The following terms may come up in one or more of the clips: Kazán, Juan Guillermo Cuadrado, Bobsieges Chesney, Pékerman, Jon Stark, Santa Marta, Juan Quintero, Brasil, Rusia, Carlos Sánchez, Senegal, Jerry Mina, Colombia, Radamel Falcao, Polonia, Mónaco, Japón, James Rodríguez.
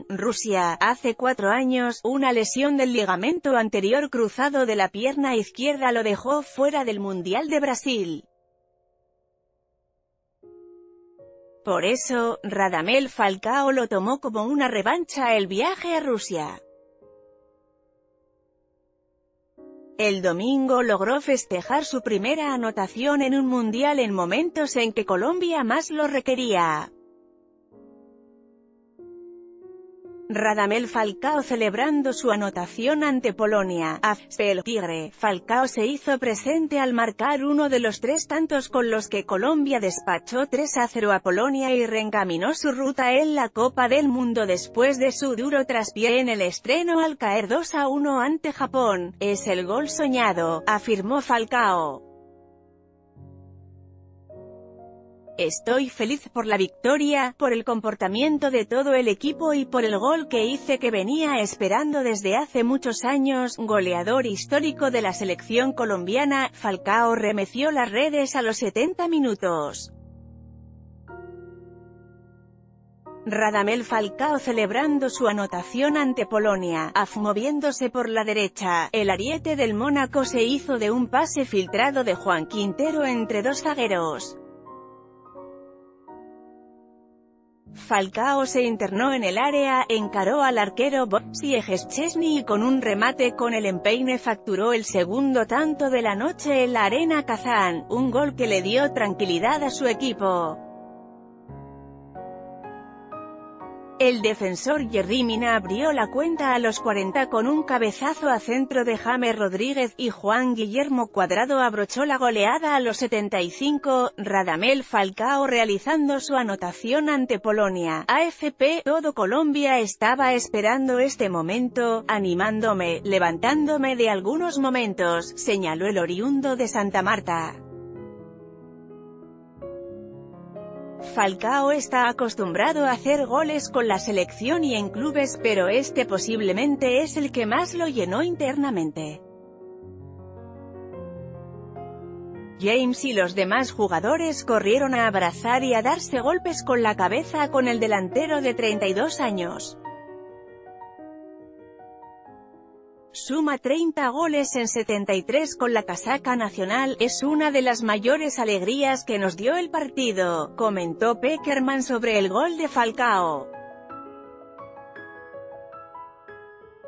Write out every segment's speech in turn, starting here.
Kazán, Rusia, hace 4 años, una lesión del ligamento anterior cruzado de la pierna izquierda lo dejó fuera del Mundial de Brasil. Por eso, Radamel Falcao lo tomó como una revancha el viaje a Rusia. El domingo logró festejar su primera anotación en un mundial en momentos en que Colombia más lo requería. Radamel Falcao celebrando su anotación ante Polonia, ante el Tigre. Falcao se hizo presente al marcar uno de los 3 tantos con los que Colombia despachó 3-0 a Polonia y reencaminó su ruta en la Copa del Mundo después de su duro traspié en el estreno al caer 2-1 ante Japón. Es el gol soñado, afirmó Falcao. Estoy feliz por la victoria, por el comportamiento de todo el equipo y por el gol que hice que venía esperando desde hace muchos años. Goleador histórico de la selección colombiana, Falcao remeció las redes a los 70 minutos. Radamel Falcao celebrando su anotación ante Polonia, moviéndose por la derecha, el ariete del Mónaco se hizo de un pase filtrado de Juan Quintero entre 2 zagueros. Falcao se internó en el área, encaró al arquero Bobsieges Chesney y con un remate con el empeine facturó el segundo tanto de la noche en la arena Kazán, un gol que le dio tranquilidad a su equipo. El defensor Jerry Mina abrió la cuenta a los 40 con un cabezazo a centro de James Rodríguez y Juan Guillermo Cuadrado abrochó la goleada a los 75, Radamel Falcao realizando su anotación ante Polonia. AFP, todo Colombia estaba esperando este momento, animándome, levantándome de algunos momentos, señaló el oriundo de Santa Marta. Falcao está acostumbrado a hacer goles con la selección y en clubes, pero este posiblemente es el que más lo llenó internamente. James y los demás jugadores corrieron a abrazar y a darse golpes con la cabeza con el delantero de 32 años. Suma 30 goles en 73 con la casaca nacional, es una de las mayores alegrías que nos dio el partido, comentó Pékerman sobre el gol de Falcao.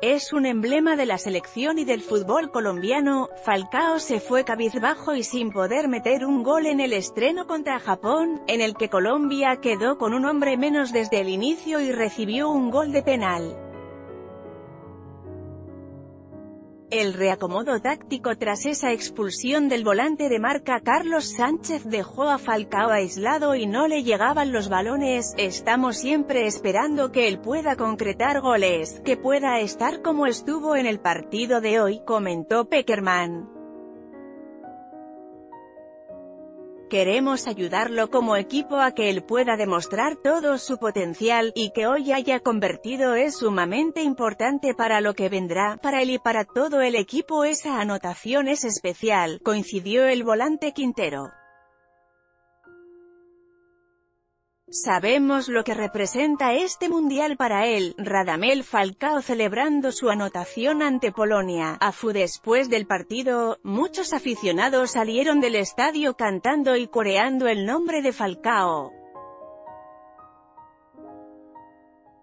Es un emblema de la selección y del fútbol colombiano. Falcao se fue cabizbajo y sin poder meter un gol en el estreno contra Japón, en el que Colombia quedó con un hombre menos desde el inicio y recibió un gol de penal. El reacomodo táctico tras esa expulsión del volante de marca Carlos Sánchez dejó a Falcao aislado y no le llegaban los balones. Estamos siempre esperando que él pueda concretar goles, que pueda estar como estuvo en el partido de hoy, comentó Pékerman. Queremos ayudarlo como equipo a que él pueda demostrar todo su potencial, y que hoy haya convertido es sumamente importante para lo que vendrá, para él y para todo el equipo. Esa anotación es especial, coincidió el volante Quintero. Sabemos lo que representa este mundial para él. Radamel Falcao celebrando su anotación ante Polonia. Después del partido, muchos aficionados salieron del estadio cantando y coreando el nombre de Falcao.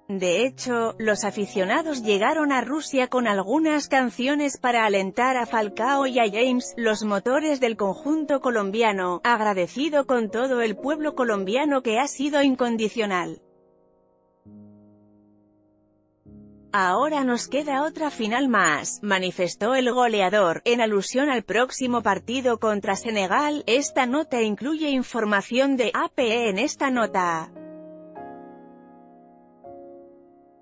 De hecho, los aficionados llegaron a Rusia con algunas canciones para alentar a Falcao y a James, los motores del conjunto colombiano, agradecido con todo el pueblo colombiano que ha sido incondicional. Ahora nos queda otra final más, manifestó el goleador, en alusión al próximo partido contra Senegal. Esta nota incluye información de AP. En esta nota